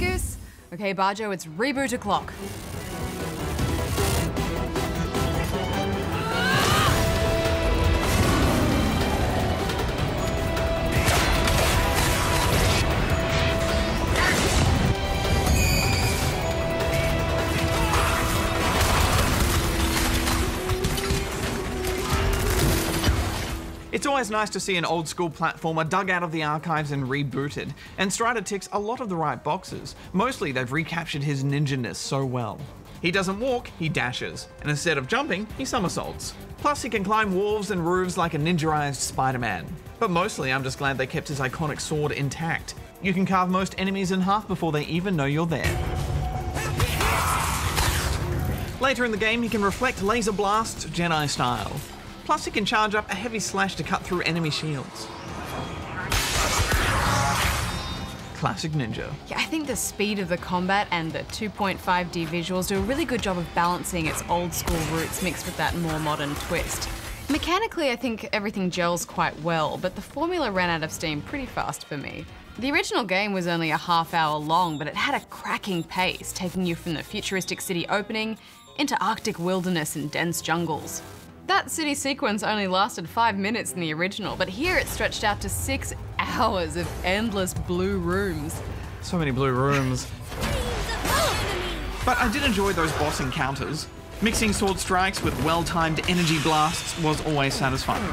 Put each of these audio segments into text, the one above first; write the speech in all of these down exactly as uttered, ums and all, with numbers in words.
Goose? Okay, Bajo, it's reboot o'clock. It's always nice to see an old school platformer dug out of the archives and rebooted, and Strider ticks a lot of the right boxes. Mostly they've recaptured his ninja-ness so well. He doesn't walk, he dashes, and instead of jumping, he somersaults. Plus he can climb walls and roofs like a ninja-ized Spider-Man. But mostly I'm just glad they kept his iconic sword intact. You can carve most enemies in half before they even know you're there. Later in the game he can reflect laser blasts Jedi style. Plus he can charge up a heavy slash to cut through enemy shields. Classic ninja. Yeah, I think the speed of the combat and the two point five D visuals do a really good job of balancing its old school roots mixed with that more modern twist. Mechanically, I think everything gels quite well, but the formula ran out of steam pretty fast for me. The original game was only a half hour long, but it had a cracking pace, taking you from the futuristic city opening into Arctic wilderness and dense jungles. That city sequence only lasted five minutes in the original, but here it stretched out to six hours of endless blue rooms. So many blue rooms. But I did enjoy those boss encounters. Mixing sword strikes with well-timed energy blasts was always satisfying.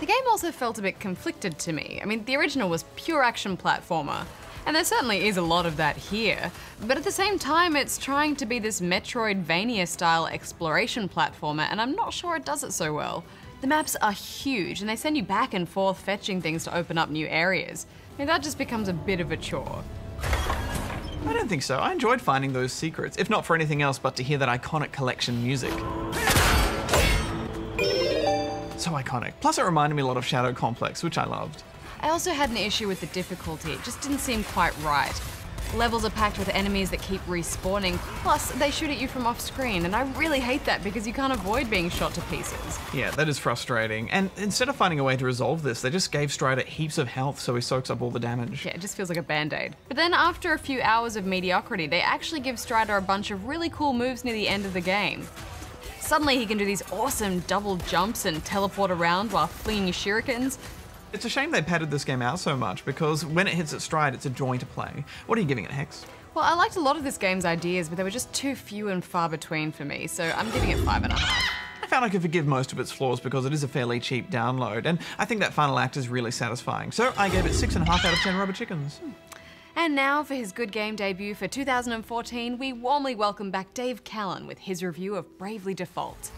The game also felt a bit conflicted to me. I mean, the original was pure action platformer. And there certainly is a lot of that here, but at the same time it's trying to be this Metroidvania-style exploration platformer, and I'm not sure it does it so well. The maps are huge, and they send you back and forth fetching things to open up new areas. I mean, that just becomes a bit of a chore. I don't think so. I enjoyed finding those secrets, if not for anything else but to hear that iconic collection music. So iconic. Plus it reminded me a lot of Shadow Complex, which I loved. I also had an issue with the difficulty. It just didn't seem quite right. Levels are packed with enemies that keep respawning, plus they shoot at you from off screen, and I really hate that because you can't avoid being shot to pieces. Yeah, that is frustrating. And instead of finding a way to resolve this, they just gave Strider heaps of health so he soaks up all the damage. Yeah, it just feels like a band-aid. But then after a few hours of mediocrity, they actually give Strider a bunch of really cool moves near the end of the game. Suddenly he can do these awesome double jumps and teleport around while flinging shurikens. It's a shame they padded this game out so much, because when it hits its stride, it's a joy to play. What are you giving it, Hex? Well, I liked a lot of this game's ideas, but they were just too few and far between for me, so I'm giving it five and a half. I found I could forgive most of its flaws because it is a fairly cheap download, and I think that final act is really satisfying. So I gave it six and a half out of ten rubber chickens. And now for his good game debut for two thousand fourteen, we warmly welcome back Dave Callan with his review of Bravely Default.